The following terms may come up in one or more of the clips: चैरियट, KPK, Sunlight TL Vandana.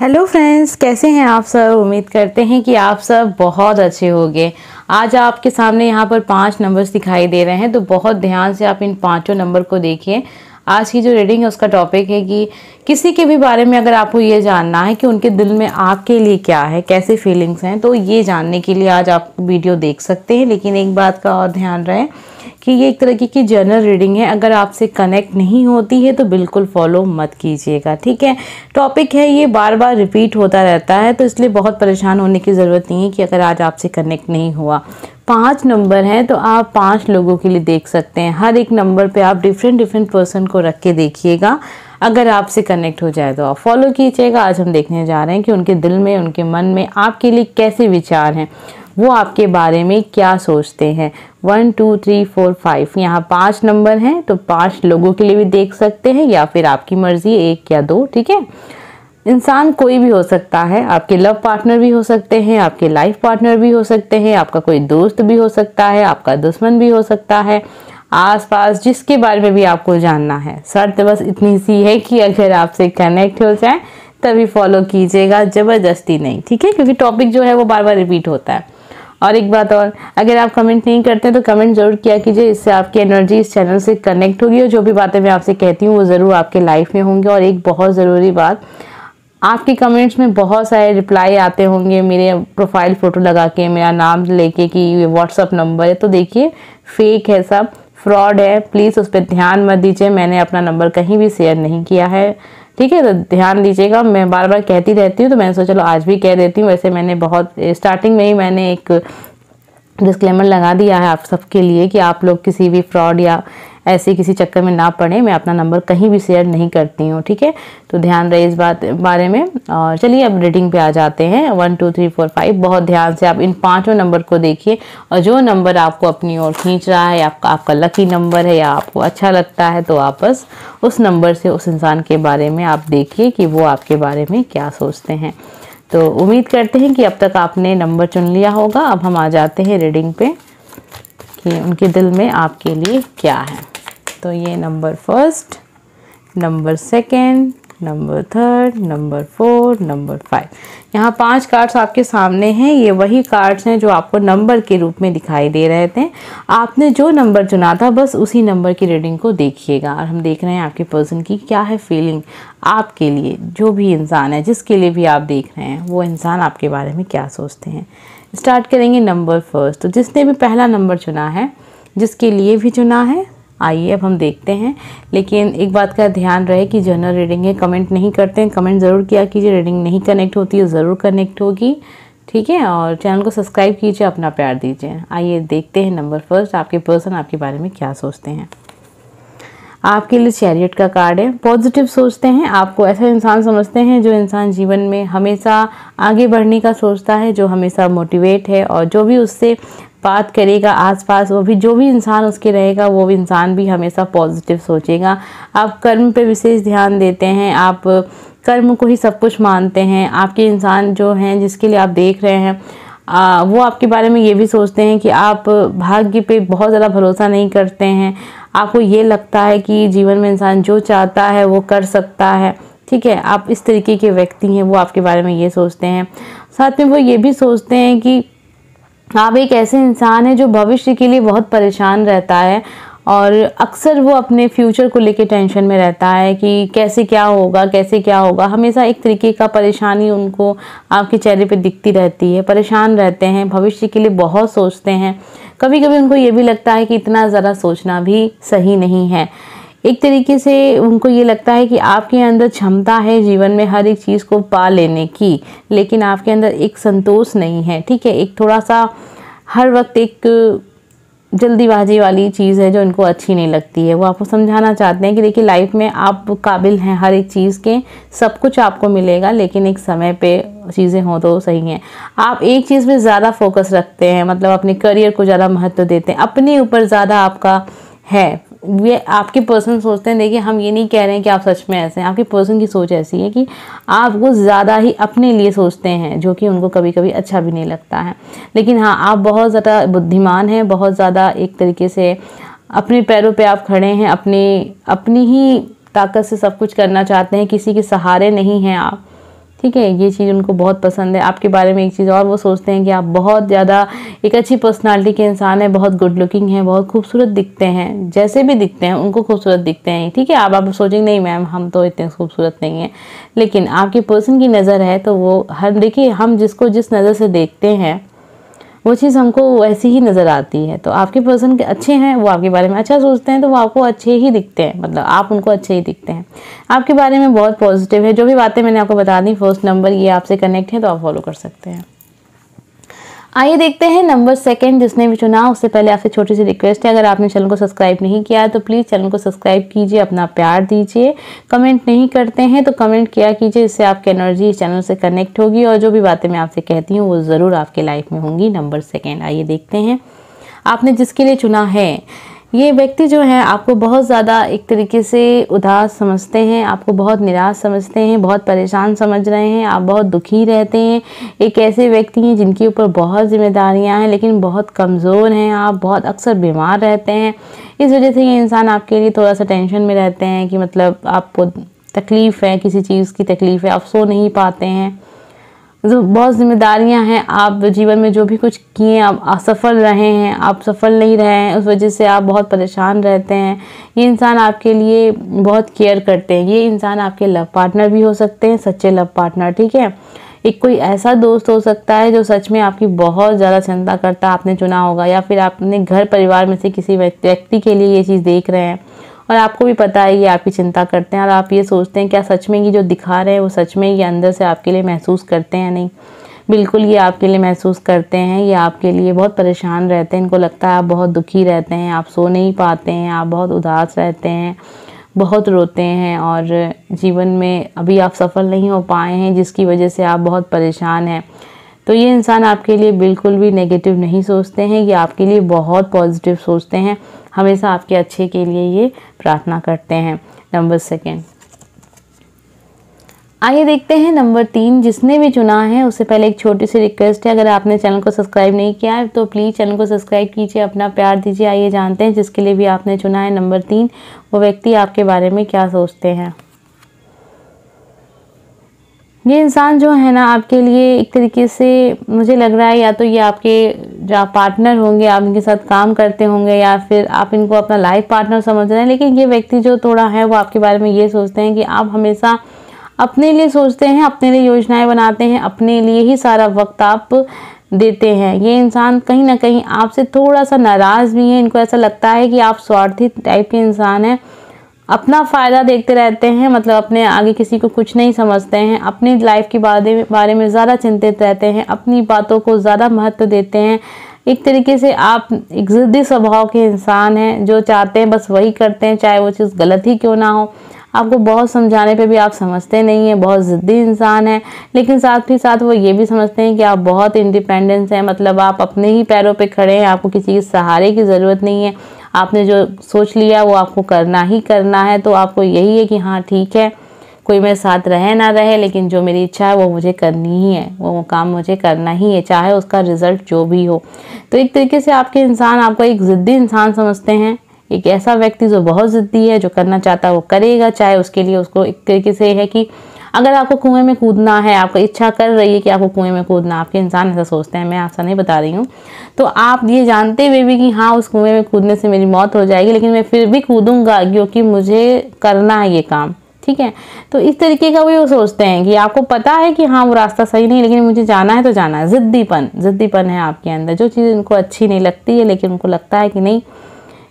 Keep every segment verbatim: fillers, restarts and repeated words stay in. Hello friends, कैसे हैं आप सब। उम्मीद करते हैं कि आप सब बहुत अच्छे होंगे। आज आपके सामने यहाँ पर पांच नंबर्स दिखाई दे रहे हैं, तो बहुत ध्यान से आप इन पांचों नंबर को देखिए। आज की जो रीडिंग है उसका टॉपिक है कि किसी के भी बारे में अगर आपको ये जानना है कि उनके दिल में आपके लिए क्या है, कैसे फीलिंग्स हैं, तो ये जानने के लिए आज आप वीडियो देख सकते हैं। लेकिन एक बात का और ध्यान रहे कि ये एक तरीके की जनरल रीडिंग है, अगर आपसे कनेक्ट नहीं होती है तो बिल्कुल फॉलो मत कीजिएगा, ठीक है। टॉपिक है ये, बार बार रिपीट होता रहता है, तो इसलिए बहुत परेशान होने की ज़रूरत नहीं है कि अगर आज आपसे कनेक्ट नहीं हुआ। पांच नंबर हैं तो आप पांच लोगों के लिए देख सकते हैं। हर एक नंबर पे आप डिफरेंट डिफरेंट पर्सन को रख के देखिएगा, अगर आपसे कनेक्ट हो जाए तो आप फॉलो कीजिएगा। आज हम देखने जा रहे हैं कि उनके दिल में, उनके मन में आपके लिए कैसे विचार हैं, वो आपके बारे में क्या सोचते हैं। One two three four five, यहाँ पांच नंबर हैं तो पांच लोगों के लिए भी देख सकते हैं, या फिर आपकी मर्जी एक या दो, ठीक है। इंसान कोई भी हो सकता है, आपके लव पार्टनर भी हो सकते हैं, आपके लाइफ पार्टनर भी हो सकते हैं, आपका कोई दोस्त भी हो सकता है, आपका दुश्मन भी हो सकता है, आसपास जिसके बारे में भी आपको जानना है। शर्त बस इतनी सी है कि अगर आपसे कनेक्ट हो जाए तभी फॉलो कीजिएगा, ज़बरदस्ती नहीं, ठीक है, क्योंकि टॉपिक जो है वो बार बार रिपीट होता है। और एक बात और, अगर आप कमेंट नहीं करते तो कमेंट जरूर किया कीजिए, इससे आपकी एनर्जी इस चैनल से कनेक्ट होगी और जो भी बातें मैं आपसे कहती हूँ वो ज़रूर आपके लाइफ में होंगी। और एक बहुत ज़रूरी बात, आपके कमेंट्स में बहुत सारे रिप्लाई आते होंगे मेरे प्रोफाइल फ़ोटो लगा के, मेरा नाम लेके कि ये व्हाट्सअप नंबर है, तो देखिए फेक है, सब फ्रॉड है, प्लीज़ उस पर ध्यान मत दीजिए। मैंने अपना नंबर कहीं भी शेयर नहीं किया है, ठीक है, तो ध्यान दीजिएगा। मैं बार बार कहती रहती हूँ तो मैंने सोचा चलो आज भी कह देती हूँ। वैसे मैंने बहुत स्टार्टिंग में ही मैंने एक डिस्क्लेमर लगा दिया है आप सबके लिए कि आप लोग किसी भी फ्रॉड या ऐसे किसी चक्कर में ना पड़े। मैं अपना नंबर कहीं भी शेयर नहीं करती हूँ, ठीक है, तो ध्यान रहे इस बात बारे में। और चलिए अब रीडिंग पे आ जाते हैं। One two three four five, बहुत ध्यान से आप इन पांचों नंबर को देखिए और जो नंबर आपको अपनी ओर खींच रहा है, आपका आपका लकी नंबर है या आपको अच्छा लगता है, तो आप बस उस नंबर से उस इंसान के बारे में आप देखिए कि वो आपके बारे में क्या सोचते हैं। तो उम्मीद करते हैं कि अब तक आपने नंबर चुन लिया होगा। अब हम आ जाते हैं रीडिंग पे कि उनके दिल में आपके लिए क्या है। तो ये number first, number second, number third, number four, number five, यहाँ पांच कार्ड्स आपके सामने हैं। ये वही कार्ड्स हैं जो आपको नंबर के रूप में दिखाई दे रहे थे। आपने जो नंबर चुना था बस उसी नंबर की रीडिंग को देखिएगा। और हम देख रहे हैं आपके पर्सन की क्या है फीलिंग आपके लिए। जो भी इंसान है, जिसके लिए भी आप देख रहे हैं, वो इंसान आपके बारे में क्या सोचते हैं। स्टार्ट करेंगे नंबर फर्स्ट। तो जिसने भी पहला नंबर चुना है, जिसके लिए भी चुना है, आइए अब हम देखते हैं। लेकिन एक बात का ध्यान रहे कि जनरल रीडिंग है, कमेंट नहीं करते हैं, कमेंट ज़रूर किया कीजिए। रीडिंग नहीं कनेक्ट होती है, ज़रूर कनेक्ट होगी, ठीक है। और चैनल को सब्सक्राइब कीजिए, अपना प्यार दीजिए। आइए देखते हैं नंबर फर्स्ट, आपके पर्सन आपके बारे में क्या सोचते हैं। आपके लिए चैरियट का कार्ड है। पॉजिटिव सोचते हैं, आपको ऐसा इंसान समझते हैं जो इंसान जीवन में हमेशा आगे बढ़ने का सोचता है, जो हमेशा मोटिवेट है, और जो भी उससे बात करेगा आसपास, वो भी जो भी इंसान उसके रहेगा वो भी इंसान भी हमेशा पॉजिटिव सोचेगा। आप कर्म पे विशेष ध्यान देते हैं, आप कर्म को ही सब कुछ मानते हैं। आपके इंसान जो हैं, जिसके लिए आप देख रहे हैं, आ, वो आपके बारे में ये भी सोचते हैं कि आप भाग्य पे बहुत ज़्यादा भरोसा नहीं करते हैं। आपको ये लगता है कि जीवन में इंसान जो चाहता है वो कर सकता है, ठीक है, आप इस तरीके के व्यक्ति हैं, वो आपके बारे में ये सोचते हैं। साथ में वो ये भी सोचते हैं कि आप एक ऐसे इंसान हैं जो भविष्य के लिए बहुत परेशान रहता है और अक्सर वो अपने फ्यूचर को लेके टेंशन में रहता है कि कैसे क्या होगा, कैसे क्या होगा। हमेशा एक तरीके का परेशानी उनको आपके चेहरे पे दिखती रहती है, परेशान रहते हैं, भविष्य के लिए बहुत सोचते हैं। कभी कभी उनको ये भी लगता है कि इतना ज़्यादा सोचना भी सही नहीं है। एक तरीके से उनको ये लगता है कि आपके अंदर क्षमता है जीवन में हर एक चीज़ को पा लेने की, लेकिन आपके अंदर एक संतोष नहीं है, ठीक है। एक थोड़ा सा हर वक्त एक जल्दीबाजी वाली चीज़ है जो इनको अच्छी नहीं लगती है। वो आपको समझाना चाहते हैं कि देखिए लाइफ में आप काबिल हैं हर एक चीज़ के, सब कुछ आपको मिलेगा, लेकिन एक समय पे चीज़ें हों तो सही हैं। आप एक चीज़ में ज़्यादा फोकस रखते हैं, मतलब अपने करियर को ज़्यादा महत्व देते हैं, अपने ऊपर ज़्यादा आपका है। ये आपके पर्सन सोचते हैं, देखिए हम ये नहीं कह रहे हैं कि आप सच में ऐसे हैं, आपके पर्सन की सोच ऐसी है कि आप वो ज़्यादा ही अपने लिए सोचते हैं, जो कि उनको कभी कभी अच्छा भी नहीं लगता है। लेकिन हाँ, आप बहुत ज़्यादा बुद्धिमान हैं, बहुत ज़्यादा एक तरीके से अपने पैरों पे आप खड़े हैं, अपने अपनी ही ताकत से सब कुछ करना चाहते हैं, किसी के सहारे नहीं हैं आप, ठीक है, ये चीज़ उनको बहुत पसंद है। आपके बारे में एक चीज़ और वो सोचते हैं कि आप बहुत ज़्यादा एक अच्छी पर्सनालिटी के इंसान हैं, बहुत गुड लुकिंग हैं, बहुत खूबसूरत दिखते हैं, जैसे भी दिखते हैं उनको खूबसूरत दिखते हैं। ठीक है, आप आप सोचेंगे नहीं मैम हम तो इतने खूबसूरत नहीं हैं, लेकिन आपके पर्सन की नज़र है तो वो हर, देखिए हम जिसको जिस नज़र से देखते हैं वो चीज़ हमको वैसी ही नज़र आती है। तो आपके पर्सन के अच्छे हैं, वो आपके बारे में अच्छा सोचते हैं तो वो आपको अच्छे ही दिखते हैं, मतलब आप उनको अच्छे ही दिखते हैं। आपके बारे में बहुत पॉजिटिव है, जो भी बातें मैंने आपको बता दी फर्स्ट नंबर ये आपसे कनेक्ट है तो आप फॉलो कर सकते हैं। आइए देखते हैं नंबर सेकंड जिसने भी चुना। उससे पहले आपसे छोटी सी रिक्वेस्ट है, अगर आपने चैनल को सब्सक्राइब नहीं किया है तो प्लीज़ चैनल को सब्सक्राइब कीजिए, अपना प्यार दीजिए। कमेंट नहीं करते हैं तो कमेंट किया कीजिए, इससे आपकी एनर्जी इस चैनल से कनेक्ट होगी और जो भी बातें मैं आपसे कहती हूँ वो ज़रूर आपके लाइफ में होंगी। नंबर सेकेंड, आइए देखते हैं आपने जिसके लिए चुना है, ये व्यक्ति जो है आपको बहुत ज़्यादा एक तरीके से उदास समझते हैं, आपको बहुत निराश समझते हैं, बहुत परेशान समझ रहे हैं, आप बहुत दुखी रहते हैं। एक ऐसे व्यक्ति हैं जिनके ऊपर बहुत जिम्मेदारियां हैं लेकिन बहुत कमज़ोर हैं आप, बहुत अक्सर बीमार रहते हैं। इस वजह से ये इंसान आपके लिए थोड़ा सा टेंशन में रहते हैं कि मतलब आपको तकलीफ़ है, किसी चीज़ की तकलीफ़ है, आप सो नहीं पाते हैं, जो बहुत जिम्मेदारियां हैं। आप जीवन में जो भी कुछ किए आप असफल रहे हैं, आप सफल नहीं रहे हैं, उस वजह से आप बहुत परेशान रहते हैं। ये इंसान आपके लिए बहुत केयर करते हैं, ये इंसान आपके लव पार्टनर भी हो सकते हैं, सच्चे लव पार्टनर। ठीक है, एक कोई ऐसा दोस्त हो सकता है जो सच में आपकी बहुत ज़्यादा चिंता करता है, आपने चुना होगा, या फिर आपने घर परिवार में से किसी व्यक्ति के लिए ये चीज़ देख रहे हैं और आपको भी पता है ये आपकी चिंता करते हैं और आप ये सोचते हैं क्या सच में ये जो दिखा रहे हैं वो सच में ये अंदर से आपके लिए महसूस करते हैं। नहीं, बिल्कुल ये आपके लिए महसूस करते हैं, ये आपके लिए बहुत परेशान रहते हैं, इनको लगता है आप बहुत दुखी रहते हैं, आप सो नहीं पाते हैं, आप बहुत उदास रहते हैं, बहुत रोते हैं और जीवन में अभी आप सफल नहीं हो पाए हैं जिसकी वजह से आप बहुत परेशान हैं। तो ये इंसान आपके लिए बिल्कुल भी नेगेटिव नहीं सोचते हैं, ये आपके लिए बहुत पॉजिटिव सोचते हैं, हमेशा आपके अच्छे के लिए ये प्रार्थना करते हैं। नंबर सेकेंड, आइए देखते हैं नंबर तीन जिसने भी चुना है। उससे पहले एक छोटी सी रिक्वेस्ट है, अगर आपने चैनल को सब्सक्राइब नहीं किया है तो प्लीज़ चैनल को सब्सक्राइब कीजिए, अपना प्यार दीजिए। आइए जानते हैं जिसके लिए भी आपने चुना है नंबर तीन, वो व्यक्ति आपके बारे में क्या सोचते हैं। ये इंसान जो है ना आपके लिए एक तरीके से मुझे लग रहा है या तो ये आपके जो पार्टनर होंगे, आप इनके साथ काम करते होंगे, या फिर आप इनको अपना लाइफ पार्टनर समझ रहे हैं, लेकिन ये व्यक्ति जो थोड़ा है वो आपके बारे में ये सोचते हैं कि आप हमेशा अपने लिए सोचते हैं, अपने लिए योजनाएं बनाते हैं, अपने लिए ही सारा वक्त आप देते हैं। ये इंसान कहीं ना कहीं आपसे थोड़ा सा नाराज़ भी हैं, इनको ऐसा लगता है कि आप स्वार्थी टाइप के इंसान हैं, अपना फ़ायदा देखते रहते हैं, मतलब अपने आगे किसी को कुछ नहीं समझते हैं, अपनी लाइफ के बारे में ज़्यादा चिंतित रहते हैं, अपनी बातों को ज़्यादा महत्व देते हैं। एक तरीके से आप एक ज़िद्दी स्वभाव के इंसान हैं, जो चाहते हैं बस वही करते हैं, चाहे वो चीज़ गलत ही क्यों ना हो। आपको बहुत समझाने पे भी आप समझते नहीं हैं, बहुत ज़िद्दी इंसान है, लेकिन साथ ही साथ वो ये भी समझते हैं कि आप बहुत इंडिपेंडेंस हैं, मतलब आप अपने ही पैरों पे खड़े हैं, आपको किसी के सहारे की ज़रूरत नहीं है, आपने जो सोच लिया वो आपको करना ही करना है। तो आपको यही है कि हाँ ठीक है, कोई मेरे साथ रहे ना रहे, लेकिन जो मेरी इच्छा है वो मुझे करनी ही है, वो काम मुझे करना ही है, चाहे उसका रिज़ल्ट जो भी हो। तो एक तरीके से आपके इंसान आपको एक ज़िद्दी इंसान समझते हैं, एक ऐसा व्यक्ति जो बहुत ज़िद्दी है, जो करना चाहता है वो करेगा, चाहे उसके लिए उसको एक तरीके से है कि अगर आपको कुएं में कूदना है, आपको इच्छा कर रही है कि आपको कुएं में कूदना, आपके इंसान ऐसा सोचते हैं, मैं ऐसा नहीं बता रही हूँ, तो आप ये जानते हुए भी कि हाँ उस कुएं में कूदने से मेरी मौत हो जाएगी लेकिन मैं फिर भी कूदूंगा क्योंकि मुझे करना है ये काम। ठीक है, तो इस तरीके का भी वो सोचते हैं कि आपको पता है कि हाँ वो रास्ता सही नहीं लेकिन मुझे जाना है तो जाना है। ज़िद्दीपन ज़िद्दीपन है आपके अंदर, जो चीज़ उनको अच्छी नहीं लगती है लेकिन उनको लगता है कि नहीं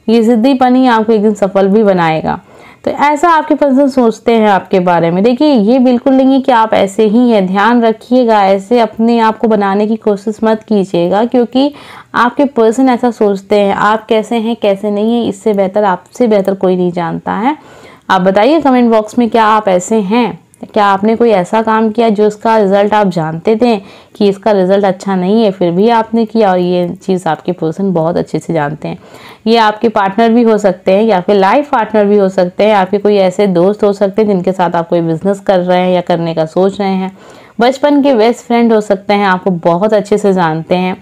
ये ज़िद्दीपन ही आपको एक दिन सफल भी बनाएगा। तो ऐसा आपके पर्सन सोचते हैं आपके बारे में। देखिए ये बिल्कुल नहीं है कि आप ऐसे ही हैं, ध्यान रखिएगा, ऐसे अपने आप को बनाने की कोशिश मत कीजिएगा क्योंकि आपके पर्सन ऐसा सोचते हैं। आप कैसे हैं कैसे नहीं है इससे बेहतर, आपसे बेहतर कोई नहीं जानता है। आप बताइए कमेंट बॉक्स में, क्या आप ऐसे हैं, क्या आपने कोई ऐसा काम किया जो इसका रिज़ल्ट आप जानते थे कि इसका रिज़ल्ट अच्छा नहीं है फिर भी आपने किया, और ये चीज़ आपके पर्सन बहुत अच्छे से जानते हैं। ये आपके पार्टनर भी हो सकते हैं या फिर लाइफ पार्टनर भी हो सकते हैं, आपके कोई ऐसे दोस्त हो सकते हैं जिनके साथ आप कोई बिज़नेस कर रहे हैं या करने का सोच रहे हैं, बचपन के बेस्ट फ्रेंड हो सकते हैं, आपको बहुत अच्छे से जानते हैं,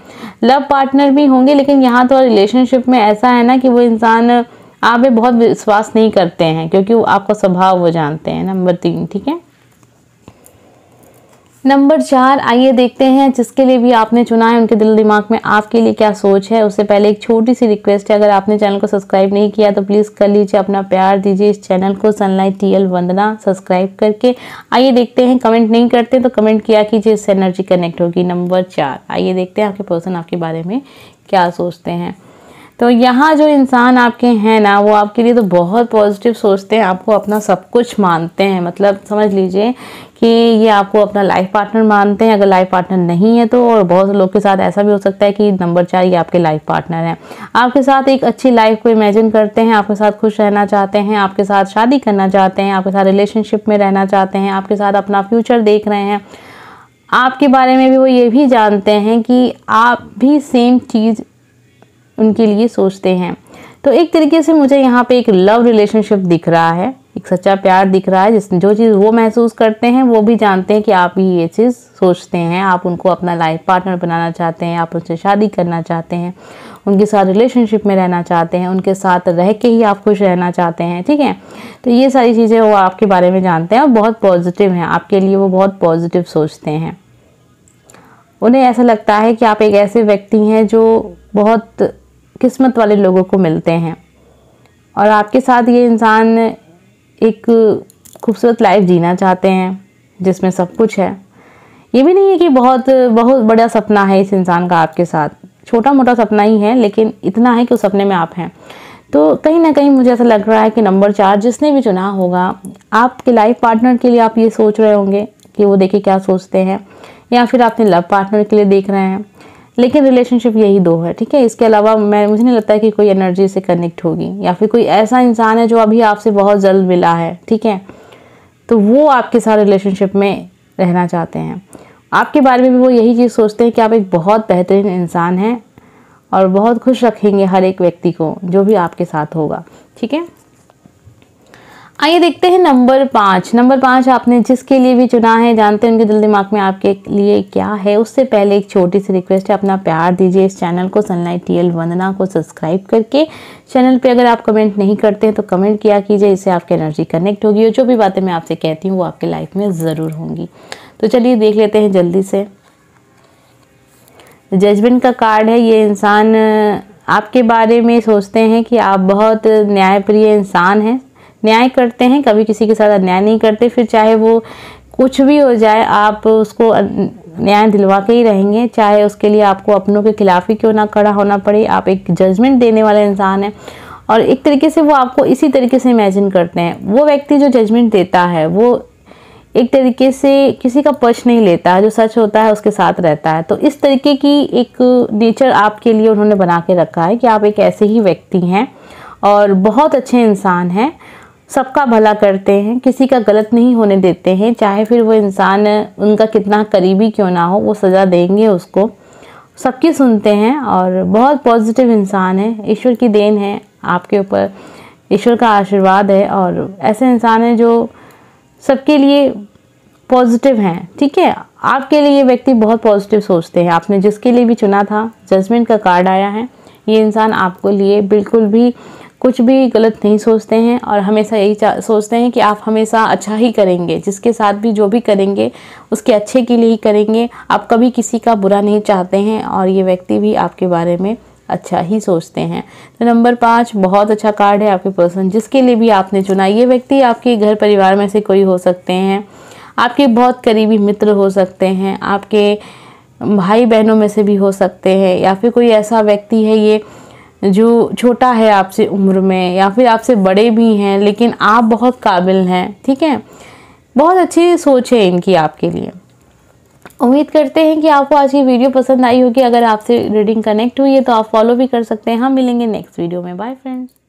लव पार्टनर भी होंगे। लेकिन यहाँ तो रिलेशनशिप में ऐसा है ना कि वो इंसान आप पे बहुत विश्वास नहीं करते हैं क्योंकि वो आपका स्वभाव वो जानते हैं। नंबर तीन, ठीक है, नंबर चार आइए देखते हैं जिसके लिए भी आपने चुना है उनके दिल दिमाग में आपके लिए क्या सोच है। उससे पहले एक छोटी सी रिक्वेस्ट है, अगर आपने चैनल को सब्सक्राइब नहीं किया तो प्लीज़ कर लीजिए, अपना प्यार दीजिए इस चैनल को सनलाइट टीएल वंदना सब्सक्राइब करके। आइए देखते हैं, कमेंट नहीं करते तो कमेंट किया कीजिए, इससे एनर्जी कनेक्ट होगी। नंबर चार आइए देखते हैं आपके पर्सन आपके बारे में क्या सोचते हैं। तो यहाँ जो इंसान आपके हैं ना वो आपके लिए तो बहुत पॉजिटिव सोचते हैं, आपको अपना सब कुछ मानते हैं। मतलब समझ लीजिए कि ये आपको अपना लाइफ पार्टनर मानते हैं, अगर लाइफ पार्टनर नहीं है तो। और बहुत लोग के साथ ऐसा भी हो सकता है कि नंबर चार ये आपके लाइफ पार्टनर हैं, आपके साथ एक अच्छी लाइफ को इमेजिन करते हैं, आपके साथ खुश रहना चाहते हैं, आपके साथ शादी करना चाहते हैं, आपके साथ रिलेशनशिप में रहना चाहते हैं, आपके साथ अपना फ्यूचर देख रहे हैं। आपके बारे में भी वो ये भी जानते हैं कि आप भी सेम चीज़ उनके लिए सोचते हैं। तो एक तरीके से मुझे यहाँ पे एक लव रिलेशनशिप दिख रहा है, एक सच्चा प्यार दिख रहा है, जिस जो चीज़ वो महसूस करते हैं वो भी जानते हैं कि आप भी ये चीज़ सोचते हैं। आप उनको अपना लाइफ पार्टनर बनाना चाहते हैं, आप उनसे शादी करना चाहते हैं, उनके साथ रिलेशनशिप में रहना चाहते हैं, उनके साथ रह के ही आप खुश रहना चाहते हैं, ठीक है। तो ये सारी चीज़ें वो आपके बारे में जानते हैं और बहुत पॉजिटिव हैं, आपके लिए वो बहुत पॉजिटिव सोचते हैं। उन्हें ऐसा लगता है कि आप एक ऐसे व्यक्ति हैं जो बहुत किस्मत वाले लोगों को मिलते हैं, और आपके साथ ये इंसान एक खूबसूरत लाइफ जीना चाहते हैं जिसमें सब कुछ है। ये भी नहीं है कि बहुत बहुत बड़ा सपना है इस इंसान का आपके साथ, छोटा मोटा सपना ही है, लेकिन इतना है कि उस सपने में आप हैं। तो कहीं ना कहीं मुझे ऐसा लग रहा है कि नंबर चार जिसने भी चुना होगा, आपके लाइफ पार्टनर के लिए आप ये सोच रहे होंगे कि वो देखिए क्या सोचते हैं, या फिर आपने लव पार्टनर के लिए देख रहे हैं, लेकिन रिलेशनशिप यही दो है, ठीक है। इसके अलावा मैं मुझे नहीं लगता है कि कोई एनर्जी से कनेक्ट होगी, या फिर कोई ऐसा इंसान है जो अभी आपसे बहुत जल्द मिला है, ठीक है, तो वो आपके साथ रिलेशनशिप में रहना चाहते हैं। आपके बारे में भी वो यही चीज़ सोचते हैं कि आप एक बहुत बेहतरीन इंसान हैं और बहुत खुश रखेंगे हर एक व्यक्ति को जो भी आपके साथ होगा, ठीक है। आइए देखते हैं नंबर पाँच। नंबर पाँच आपने जिसके लिए भी चुना है, जानते हैं उनके दिल दिमाग में आपके लिए क्या है। उससे पहले एक छोटी सी रिक्वेस्ट है, अपना प्यार दीजिए इस चैनल को सनलाइट टीएल वंदना को सब्सक्राइब करके। चैनल पे अगर आप कमेंट नहीं करते हैं तो कमेंट किया कीजिए, इससे आपकी एनर्जी कनेक्ट होगी और जो भी बातें मैं आपसे कहती हूँ वो आपके लाइफ में ज़रूर होंगी। तो चलिए देख लेते हैं जल्दी से। जजमेंट का कार्ड है। ये इंसान आपके बारे में सोचते हैं कि आप बहुत न्यायप्रिय इंसान हैं, न्याय करते हैं, कभी किसी के साथ अन्याय नहीं करते, फिर चाहे वो कुछ भी हो जाए आप उसको न्याय दिलवा के ही रहेंगे, चाहे उसके लिए आपको अपनों के खिलाफ ही क्यों ना खड़ा होना पड़े। आप एक जजमेंट देने वाला इंसान है और एक तरीके से वो आपको इसी तरीके से इमेजिन करते हैं। वो व्यक्ति जो जजमेंट देता है वो एक तरीके से किसी का पक्ष नहीं लेता है, जो सच होता है उसके साथ रहता है। तो इस तरीके की एक नेचर आपके लिए उन्होंने बना के रखा है कि आप एक ऐसे ही व्यक्ति हैं और बहुत अच्छे इंसान हैं, सबका भला करते हैं, किसी का गलत नहीं होने देते हैं, चाहे फिर वो इंसान उनका कितना करीबी क्यों ना हो, वो सज़ा देंगे उसको, सबकी सुनते हैं और बहुत पॉजिटिव इंसान है। ईश्वर की देन है आपके ऊपर, ईश्वर का आशीर्वाद है, और ऐसे इंसान हैं जो सबके लिए पॉजिटिव हैं, ठीक है। आपके लिए ये व्यक्ति बहुत पॉजिटिव सोचते हैं। आपने जिसके लिए भी चुना था, जजमेंट का कार्ड आया है, ये इंसान आपके लिए बिल्कुल भी कुछ भी गलत नहीं सोचते हैं और हमेशा यही सोचते हैं कि आप हमेशा अच्छा ही करेंगे, जिसके साथ भी जो भी करेंगे उसके अच्छे के लिए ही करेंगे, आप कभी किसी का बुरा नहीं चाहते हैं और ये व्यक्ति भी आपके बारे में अच्छा ही सोचते हैं। तो नंबर पाँच बहुत अच्छा कार्ड है। आपके पर्सन जिसके लिए भी आपने चुना, ये व्यक्ति आपके घर परिवार में से कोई हो सकते हैं, आपके बहुत करीबी मित्र हो सकते हैं, आपके भाई बहनों में से भी हो सकते हैं, या फिर कोई ऐसा व्यक्ति है ये जो छोटा है आपसे उम्र में, या फिर आपसे बड़े भी हैं लेकिन आप बहुत काबिल हैं, ठीक है। बहुत अच्छी सोच है इनकी आपके लिए। उम्मीद करते हैं कि आपको आज की वीडियो पसंद आई होगी। अगर आपसे रीडिंग कनेक्ट हुई है तो आप फॉलो भी कर सकते हैं। हम मिलेंगे नेक्स्ट वीडियो में। Bye friends.